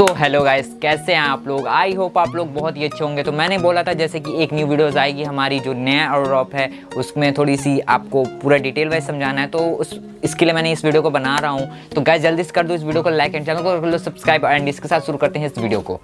तो hello guys, कैसे हैं आप लोग। आई होप आप लोग बहुत ही अच्छे होंगे। तो मैंने बोला था जैसे कि एक न्यू वीडियोस आएगी हमारी, जो नया ड्रॉप है उसमें थोड़ी सी आपको पूरा डिटेल वाइज समझाना है, तो इसके लिए मैंने इस वीडियो को बना रहा हूँ। तो गाइस जल्दी से कर दो इस वीडियो को लाइक एंड चैनल को कर लो सब्सक्राइब, एंड इसके साथ शुरू करते हैं इस वीडियो को।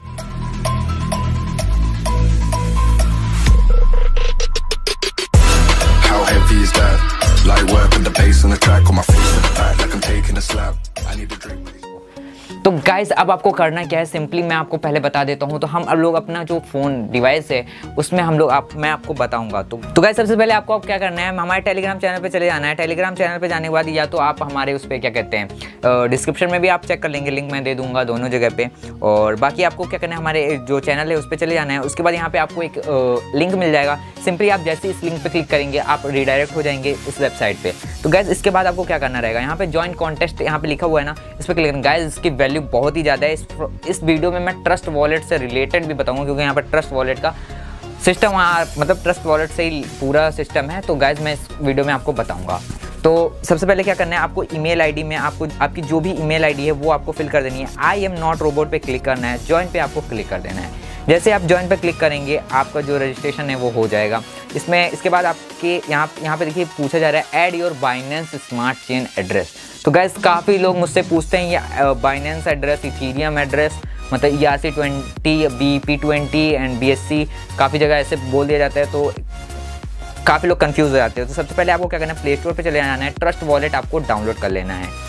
तो गाइज अब आपको करना क्या है, सिंपली मैं आपको पहले बता देता हूँ। तो हम अब लोग अपना जो फ़ोन डिवाइस है उसमें मैं आपको बताऊँगा। तो गाइज सबसे पहले आपको क्या करना है, हमारे टेलीग्राम चैनल पे चले जाना है। टेलीग्राम चैनल पे जाने के बाद या तो आप हमारे उस पर क्या कहते हैं, डिस्क्रिप्शन में भी आप चेक कर लेंगे, लिंक मैं दे दूँगा दोनों जगह पर। और बाकी आपको क्या करना है, हमारे जो चैनल है उस पर चले जाना है। उसके बाद यहाँ पर आपको एक लिंक मिल जाएगा, सिंपली आप जैसे इस लिंक पर क्लिक करेंगे आप रिडायरेक्ट हो जाएंगे इस वेबसाइट पर। तो गाइज इसके बाद आपको क्या करना रहेगा, यहाँ पर ज्वाइन कॉन्टेस्ट यहाँ पर लिखा हुआ है ना, इस पर क्लिक करना। गाइज इसकी वैल्यू बहुत ही ज़्यादा है। इस वीडियो में मैं ट्रस्ट वॉलेट से रिलेटेड भी बताऊंगा, क्योंकि यहाँ पर ट्रस्ट वॉलेट का सिस्टम मतलब ट्रस्ट वॉलेट से ही पूरा सिस्टम है। तो गाइज मैं इस वीडियो में आपको बताऊंगा। तो सबसे पहले क्या करना है, आपको ईमेल आईडी में आपको आपकी जो भी ईमेल आईडी है वो आपको फिल कर देनी है। आई एम नॉट रोबोट पे क्लिक करना है, ज्वाइन पे आपको क्लिक कर देना है। जैसे आप ज्वाइन पे क्लिक करेंगे आपका जो रजिस्ट्रेशन है वो हो जाएगा इसमें। इसके बाद आपके यहाँ पे देखिए पूछा जा रहा है add your Binance smart chain address. तो गाइस काफ़ी लोग मुझसे पूछते हैं ये बाइनेंस एड्रेस, इथीरियम एड्रेस, मतलब ERC20, BEP20 एंड BSC, काफ़ी जगह ऐसे बोल दिया जाता है, तो काफ़ी लोग कन्फ्यूज़ हो जाते हैं। तो सबसे पहले आपको क्या करना है, प्ले स्टोर पर चले जाना है, ट्रस्ट वॉलेट आपको डाउनलोड कर लेना है।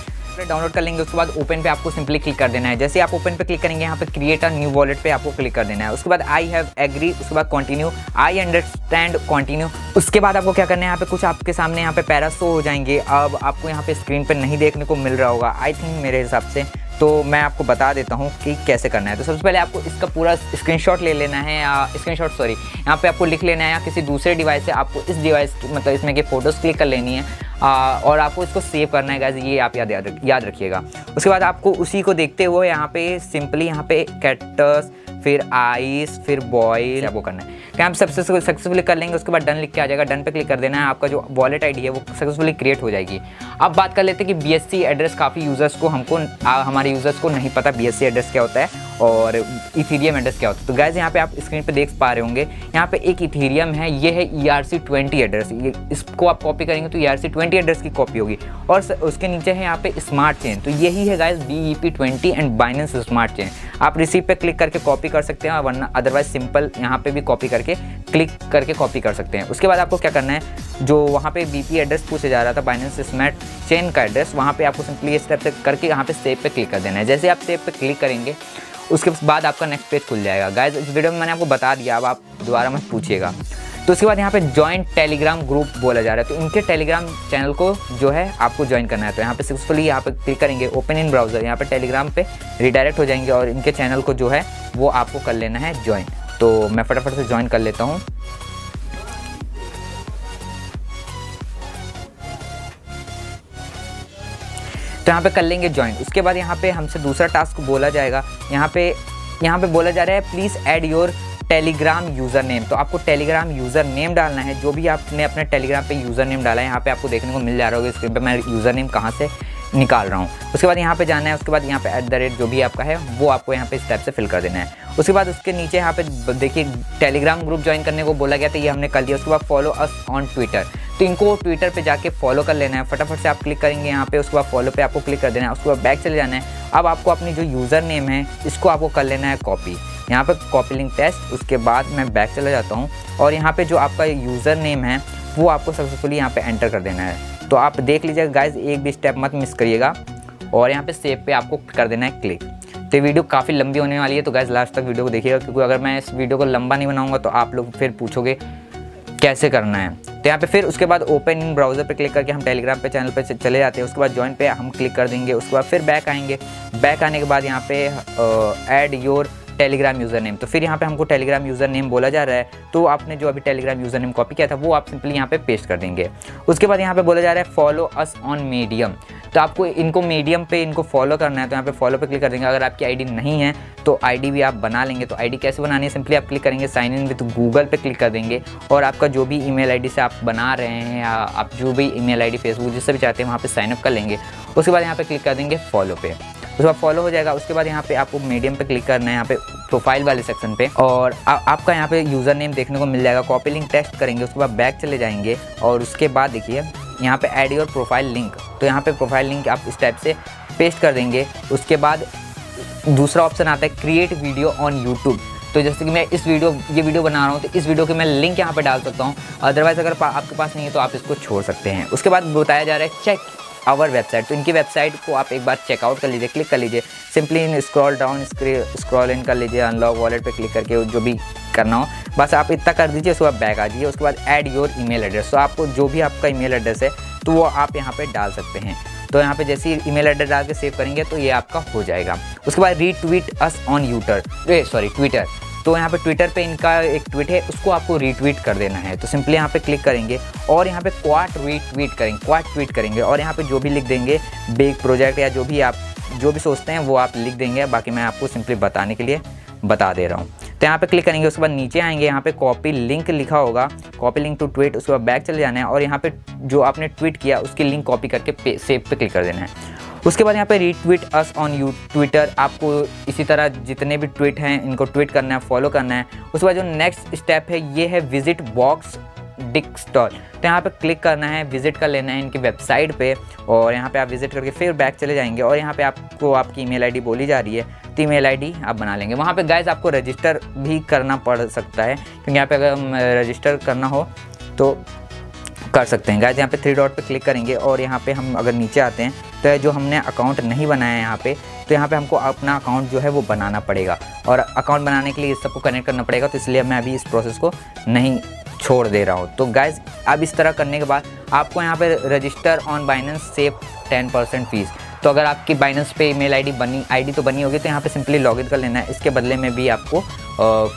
डाउनलोड कर लेंगे उसके बाद ओपन पे आपको सिंपली क्लिक कर देना है। जैसे आप ओपन पे क्लिक करेंगे यहाँ पे क्रिएट अ न्यू वॉलेट पे आपको क्लिक कर देना है। उसके बाद आई हैव एग्री, उसके बाद कंटिन्यू, आई अंडरस्टैंड, कंटिन्यू। उसके बाद आपको क्या करना है, यहाँ पे कुछ आपके सामने यहाँ पे पैरा शो हो जाएंगे। अब आपको यहाँ पे स्क्रीन पे नहीं देखने को मिल रहा होगा आई थिंक मेरे हिसाब से, तो मैं आपको बता देता हूँ कि कैसे करना है। तो सबसे पहले आपको इसका पूरा स्क्रीनशॉट ले लेना है, या स्क्रीनशॉट सॉरी यहाँ पे आपको लिख लेना है, या किसी दूसरे डिवाइस से आपको इस डिवाइस मतलब इसमें के फ़ोटोज़ क्लिक कर लेनी है, और आपको इसको सेव करना है। गाइस ये आप याद रखिएगा। उसके बाद आपको उसी को देखते हुए यहाँ पे सिंपली यहाँ पे कैक्टस, फिर आइस, फिर बॉयल आपको करना है। हम सक्सेसफुली कर लेंगे, उसके बाद डन लिख के आ जाएगा, डन पे क्लिक कर देना है। आपका जो वॉलेट आईडी है वो सक्सेसफुली क्रिएट हो जाएगी। अब बात कर लेते हैं कि BSC एड्रेस, काफ़ी यूज़र्स को हमारे यूज़र्स को नहीं पता BSC एड्रेस क्या होता है और इथीरियम एड्रेस क्या होता है। तो गाइस यहाँ पे आप स्क्रीन पे देख पा रहे होंगे, यहाँ पे एक इथीरियम है, ये है ERC20 एड्रेस। ये इसको आप कॉपी करेंगे तो ERC20 एड्रेस की कॉपी होगी, और उसके नीचे है यहाँ पे स्मार्ट चेन, तो यही है guys BEP20 and Binance smart chain. आप रिसीप पे क्लिक करके कॉपी कर सकते हैं, वरना अदरवाइज सिंपल यहाँ पे भी कॉपी करके क्लिक करके कॉपी कर सकते हैं। उसके बाद आपको क्या करना है, जो वहाँ पे BEP एड्रेस पूछा जा रहा था बाइनेंस स्मार्ट चेन का एड्रेस, वहाँ पे आपको सिंपली इस स्टेप से करके यहाँ पे सेव पे क्लिक कर देना है। जैसे आप सेव पे क्लिक करेंगे उसके बाद आपका नेक्स्ट पेज खुल जाएगा। गाइस इस वीडियो में मैंने आपको बता दिया, अब आप दोबारा मत पूछिएगा। तो उसके बाद यहाँ पे जॉइंट टेलीग्राम ग्रुप बोला जा रहा है, तो इनके टेलीग्राम चैनल को जो है आपको ज्वाइन करना है। तो यहाँ पे सक्सेसफुली यहाँ पे क्लिक करेंगे, ओपन इन ब्राउज़र, यहाँ पे टेलीग्राम पे रिडायरेक्ट हो जाएंगे, और इनके चैनल को जो है वो आपको कर लेना है ज्वाइन। तो मैं फटाफट से ज्वाइन कर लेता हूँ। तो यहाँ पे कर लेंगे ज्वाइन। उसके बाद यहाँ पे हमसे दूसरा टास्क बोला जाएगा, यहाँ पे बोला जा रहा है please add your Telegram user name. तो आपको टेलीग्राम यूज़र नेम डालना है, जो भी आपने अपने टेलीग्राम पे यूज़र नेम डाला है। यहाँ पे आपको देखने को मिल जा रहा होगा स्क्रीन पे मैं यूज़र नेम कहाँ से निकाल रहा हूँ। उसके बाद यहाँ पे जाना है, उसके बाद यहाँ पे @ जो भी आपका है वो आपको यहाँ पे इस टाइप से फिल कर देना है। उसके बाद उसके नीचे यहाँ पे देखिए टेलीग्राम ग्रुप ज्वाइन करने को बोला गया था, ये हमने कर लिया। उसके बाद फॉलो अस ऑन ट्विटर, तो इनको ट्विटर पे जाके फॉलो कर लेना है। फटाफट से आप क्लिक करेंगे यहाँ पे, उसके बाद फॉलो पे आपको क्लिक कर देना है। उसके बाद बैक चले जाना है। अब आपको अपनी जो यूज़र नेम है इसको आपको कर लेना है कॉपी, यहाँ पे कॉपी लिंक पेस्ट। उसके बाद मैं बैक चला जाता हूँ, और यहाँ पे जो आपका यूज़र नेम है वो आपको सक्सेसफुली यहाँ पे एंटर कर देना है। तो आप देख लीजिएगा गाइज, एक भी स्टेप मत मिस करिएगा, और यहाँ पे सेव पे आपको कर देना है क्लिक। तो वीडियो काफ़ी लंबी होने वाली है, तो गाइज लास्ट तक वीडियो को देखिएगा, क्योंकि अगर मैं इस वीडियो को लंबा नहीं बनाऊँगा तो आप लोग फिर पूछोगे कैसे करना है। तो यहाँ पे फिर उसके बाद ओपन इन ब्राउज़र पे क्लिक करके हम टेलीग्राम पे चैनल पे चले जाते हैं। उसके बाद ज्वाइन पे हम क्लिक कर देंगे। उसके बाद फिर बैक आएंगे, बैक आने के बाद यहाँ पे add your Telegram user name. तो फिर यहाँ पे हमको टेलीग्राम यूज़र नेम बोला जा रहा है, तो आपने जो अभी टेलीग्राम यूज़र नेम कॉपी किया था वो आप सिंपली यहाँ पे पेस्ट कर देंगे। उसके बाद यहाँ पे बोला जा रहा है फॉलो अस ऑन मीडियम, तो आपको इनको मीडियम पे इनको फॉलो करना है। तो यहाँ पे फॉलो पे क्लिक कर देंगे। अगर आपकी आईडी नहीं है तो आईडी भी आप बना लेंगे। तो आईडी कैसे बनानी है, सिंपली आप क्लिक करेंगे साइन इन विद गूगल पे क्लिक कर देंगे, और आपका जो भी ईमेल आईडी से आप बना रहे हैं, या आप जो भी ईमेल आईडी फेसबुक जिससे भी चाहते हैं वहाँ पे साइनअप कर लेंगे। उसके बाद यहाँ पे क्लिक कर देंगे फॉलो पे। उसके बाद फॉलो हो जाएगा। उसके बाद यहाँ पे आपको मीडियम पे क्लिक करना है, यहाँ पे प्रोफाइल वाले सेक्शन पे, और आपका यहाँ पे यूज़र नेम देखने को मिल जाएगा। कॉपी लिंक टेस्ट करेंगे, उसके बाद बैक चले जाएंगे और उसके बाद देखिए यहाँ पे ऐड योर प्रोफाइल लिंक, तो यहाँ पे प्रोफाइल लिंक आप इस टाइप से पेस्ट कर देंगे। उसके बाद दूसरा ऑप्शन आता है क्रिएट वीडियो ऑन यूट्यूब, तो जैसे कि मैं ये वीडियो बना रहा हूँ तो इस वीडियो के मैं लिंक यहाँ पे डाल सकता हूँ। अदरवाइज़ अगर आपके पास नहीं है तो आप इसको छोड़ सकते हैं। उसके बाद बताया जा रहा है चेक आवर वेबसाइट, तो इनकी वेबसाइट को आप एक बार चेकआउट कर लीजिए, क्लिक कर लीजिए, सिंपली इन स्क्रॉल डाउन स्क्रॉल इन कर लीजिए, अनलॉक वॉलेट पे क्लिक करके जो भी करना हो बस आप इतना कर दीजिए। उसके बाद बैक आ जाइए, उसके बाद ऐड योर ईमेल एड्रेस, तो आपको जो भी आपका ईमेल एड्रेस है तो वो आप यहाँ पे डाल सकते हैं। तो यहाँ पे जैसे ही ईमेल एड्रेस डाल के सेव करेंगे तो ये आपका हो जाएगा। उसके बाद रीट्वीट अस ऑन ट्विटर, तो यहाँ पे ट्विटर पे इनका एक ट्वीट है उसको आपको रीट्वीट कर देना है। तो सिंपली यहाँ पे क्लिक करेंगे और यहाँ पे क्वाट ट्वीट करेंगे और यहाँ पे जो भी लिख देंगे बिग प्रोजेक्ट या जो भी सोचते हैं वो आप लिख देंगे, बाकी मैं आपको सिंपली बताने के लिए बता दे रहा हूँ। तो यहाँ पे क्लिक करेंगे, उसके बाद नीचे आएंगे, यहाँ पे कॉपी लिंक लिखा होगा, कॉपी लिंक टू ट्वीट, उसके बाद बैक चले जाना है और यहाँ पे जो आपने ट्वीट किया उसकी लिंक कॉपी करके सेव पे क्लिक कर देना है। उसके बाद यहाँ पे retweet us on you Twitter, आपको इसी तरह जितने भी ट्वीट हैं इनको ट्वीट करना है, फॉलो करना है। उसके बाद जो नेक्स्ट स्टेप है ये है विजिट बॉक्स डिस्कस्टॉल, तो यहाँ पे क्लिक करना है, विजिट कर लेना है इनकी वेबसाइट पे और यहाँ पे आप विजिट करके फिर बैक चले जाएंगे और यहाँ पे आपको आपकी ईमेल आईडी बोली जा रही है तो ईमेल आईडी आप बना लेंगे। वहाँ पे गाइस आपको रजिस्टर भी करना पड़ सकता है, क्योंकि यहाँ पे अगर रजिस्टर करना हो तो कर सकते हैं। गाइस यहाँ पे 3 डॉट पे क्लिक करेंगे और यहाँ पे हम अगर नीचे आते हैं तो जो हमने अकाउंट नहीं बनाया है यहाँ पे, तो यहाँ पे हमको अपना अकाउंट जो है वो बनाना पड़ेगा और अकाउंट बनाने के लिए इस सबको कनेक्ट करना पड़ेगा, तो इसलिए मैं अभी इस प्रोसेस को नहीं छोड़ दे रहा हूँ। तो गाइज़ अब इस तरह करने के बाद आपको यहाँ पे register on Binance save 10% fees, तो अगर आपकी बाइनेंस पे ईमेल आईडी तो बनी होगी तो यहाँ पे सिंपली लॉगिन कर लेना है। इसके बदले में भी आपको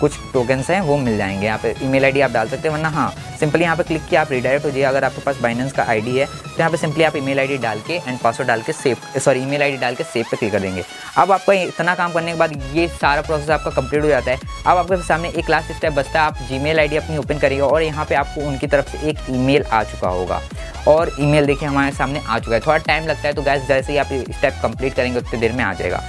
कुछ टोकन्स हैं वो मिल जाएंगे, यहाँ पे ईमेल आईडी आप डाल सकते हैं, वरना हाँ सिंपली यहाँ पे क्लिक किया आप रीडायरेक्ट हो जाइए। अगर आपके पास बाइनेंस का आईडी है तो यहाँ पे सिंपली आप ईमेल आईडी डाल के एंड पासवर्ड डाल के ईमेल आईडी डाल के सेव पे क्लिक कर देंगे। अब आपका इतना काम करने के बाद ये सारा प्रोसेस आपका कंप्लीट हो जाता है। अब आपके सामने एक लास्ट स्टेप बचता है, आप जीमेल आईडी अपनी ओपन करिएगा और यहाँ पे आपको उनकी तरफ से एक ईमेल आ चुका होगा और ईमेल देखिए हमारे सामने आ चुका है। थोड़ा टाइम लगता है, तो गाइस जैसे ही आप स्टेप कंप्लीट करेंगे उतनी देर में आ जाएगा।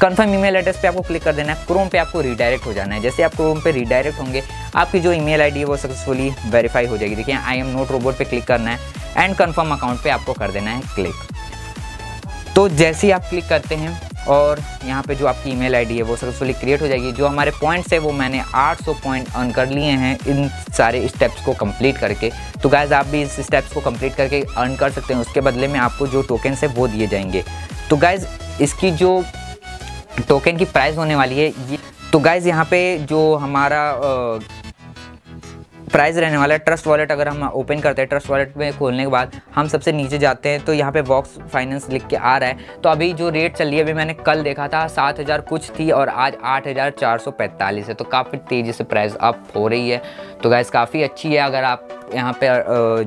कंफर्म ईमेल एड्रेस पे आपको क्लिक कर देना है, क्रोम पे आपको रीडायरेक्ट हो जाना है। जैसे आप क्रोम पे रीडायरेक्ट होंगे आपकी जो ईमेल आईडी है वो सक्सेसफुली वेरीफाई हो जाएगी। देखिए आई एम नॉट रोबोट पे क्लिक करना है एंड कंफर्म अकाउंट पे आपको कर देना है क्लिक। तो जैसे ही आप क्लिक करते हैं और यहाँ पे जो आपकी ईमेल आईडी है वो सक्सेसफुली क्रिएट हो जाएगी। जो हमारे पॉइंट्स है वो मैंने 800 पॉइंट अर्न कर लिए हैं इन सारे स्टेप्स को कंप्लीट करके। तो गाइस आप भी इस स्टेप्स को कंप्लीट करके अर्न कर सकते हैं, उसके बदले में आपको जो टोकन्स है वो दिए जाएंगे। तो गाइस इसकी जो टोकन की प्राइस होने वाली है ये, तो गाइस यहाँ पे जो हमारा प्राइस रहने वाला है ट्रस्ट वॉलेट, अगर हम ओपन करते हैं ट्रस्ट वॉलेट में खोलने के बाद हम सबसे नीचे जाते हैं तो यहाँ पे वॉक्स फाइनेंस लिख के आ रहा है। तो अभी जो रेट चल रही है अभी मैंने कल देखा था 7000 कुछ थी और आज 8445 है, तो काफ़ी तेज़ी से प्राइस अप हो रही है। तो गाइस काफ़ी अच्छी है, अगर आप यहाँ पे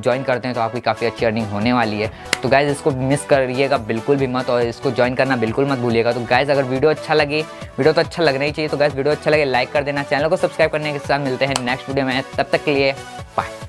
ज्वाइन करते हैं तो आपकी काफ़ी अच्छी अर्निंग होने वाली है। तो गाइस इसको मिस करिएगा बिल्कुल भी मत और इसको ज्वाइन करना बिल्कुल मत भूलिएगा। तो गाइस अगर वीडियो तो अच्छा लगना ही चाहिए, तो गाइस वीडियो अच्छा लगे लाइक कर देना, चैनल को सब्सक्राइब करने के साथ मिलते हैं नेक्स्ट वीडियो में, तब तक के लिए बाय।